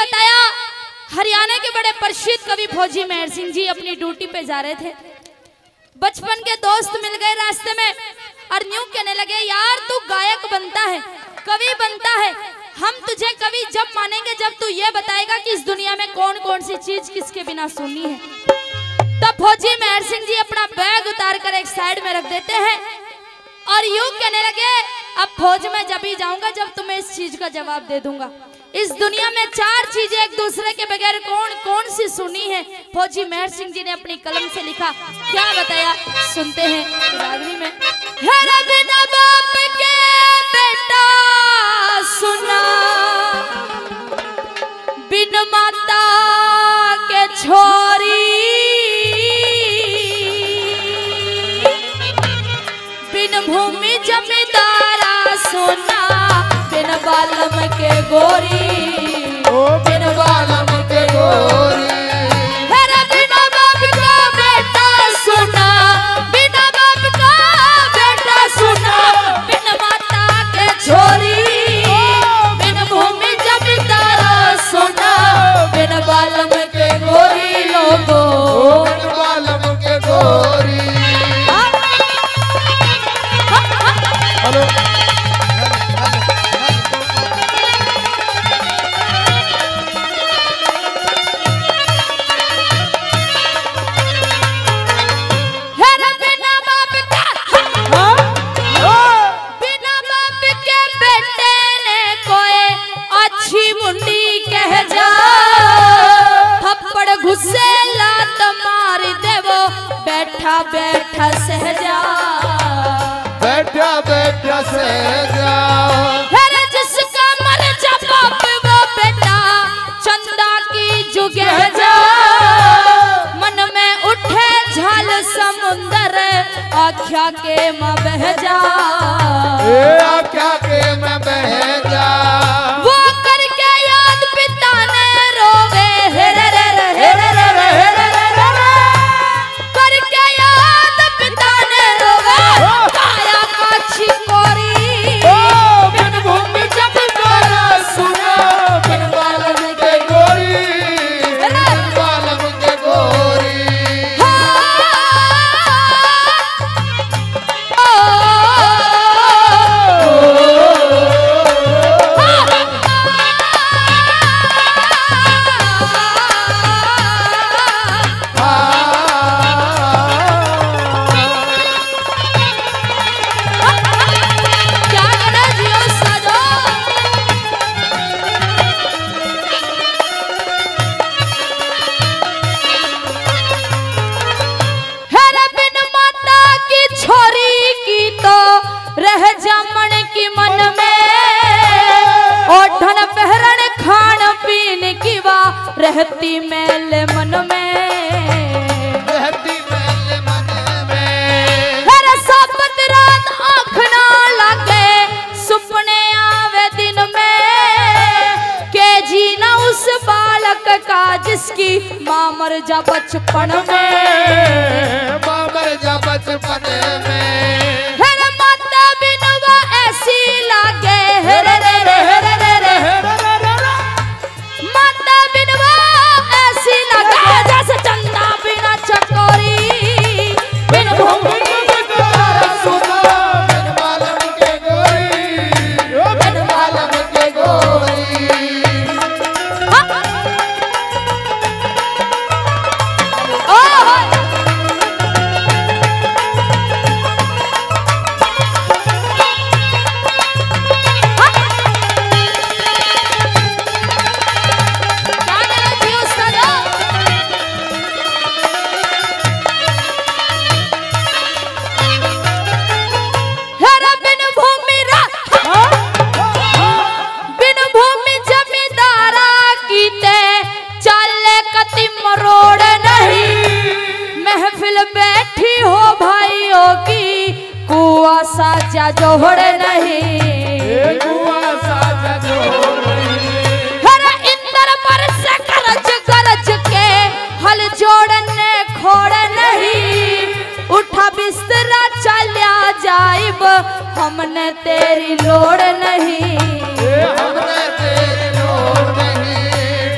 बताया हरियाणा के बड़े प्रसिद्ध कवि फौजी मेहर सिंह जी अपनी ड्यूटी पे जा रहे थे। बचपन के दोस्त मिल गए रास्ते में और न्यू कहने लगे, यार तू गायक बनता है, कवि बनता है, हम तुझे कवि जब मानेंगे जब तू ये बताएगा कि इस दुनिया में कौन कौन सी चीज किसके बिना सुनी है। तब फौजी मेहर सिंह जी अपना बैग उतार कर एक साइड में रख देते हैं और यूं कहने लगे, अब फौज में जब ही जाऊंगा जब तुम्हें इस चीज का जवाब दे दूंगा। इस दुनिया में चार चीजें एक दूसरे के बगैर कौन कौन सी सुनी है, फौजी मेहर सिंह जी ने अपनी कलम से लिखा। क्या बताया सुनते हैं रागनी में। हेरा बिना बाप के बेटा सुना, बिन माता के छोरी, बिन भूमि जमींदारा सुना, बिन बालम के गोरी, बिन बालम के गोरी। मेरा बिना बाप का बेटा सुना, बिना बाप का बेटा सुना, बिन माता के छोरी, बिन भूमि जमींदारा सुना, बिन बालम के गोरी। लोगो बिन बालम के गोरी। बैठा सहजा, बैठा बैठा सहजा। हर जिसका मर जा बाप वो बेटा, चंदा की जुगेजा, मन में उठे झाल समुंदर, आख्या के माँ बहजा, आख्या के माँ बहजा। वो करके याद पिता ने रोवे, हेरे रे रे हेरे रे रे, रहती मैल मन में, रहती मैल मन में। हर साबत रात आँख ना लगे, सुपने आवे दिन में, के जीना उस बालक का जिसकी माँ मर जा बचपन में, माँ मर जा बचपन में। हर माता बिनवा ऐसी लागे, हर साजा जोड़ नहीं, साजा जोड़ नहीं। हर इंद्र पर से गरज गरज के हल जोड़ने खोड़ नहीं, उठा बिस्तरा चला जाइब, हमने तेरी लोड़ नहीं, हमने तेरी लोड़ नहीं।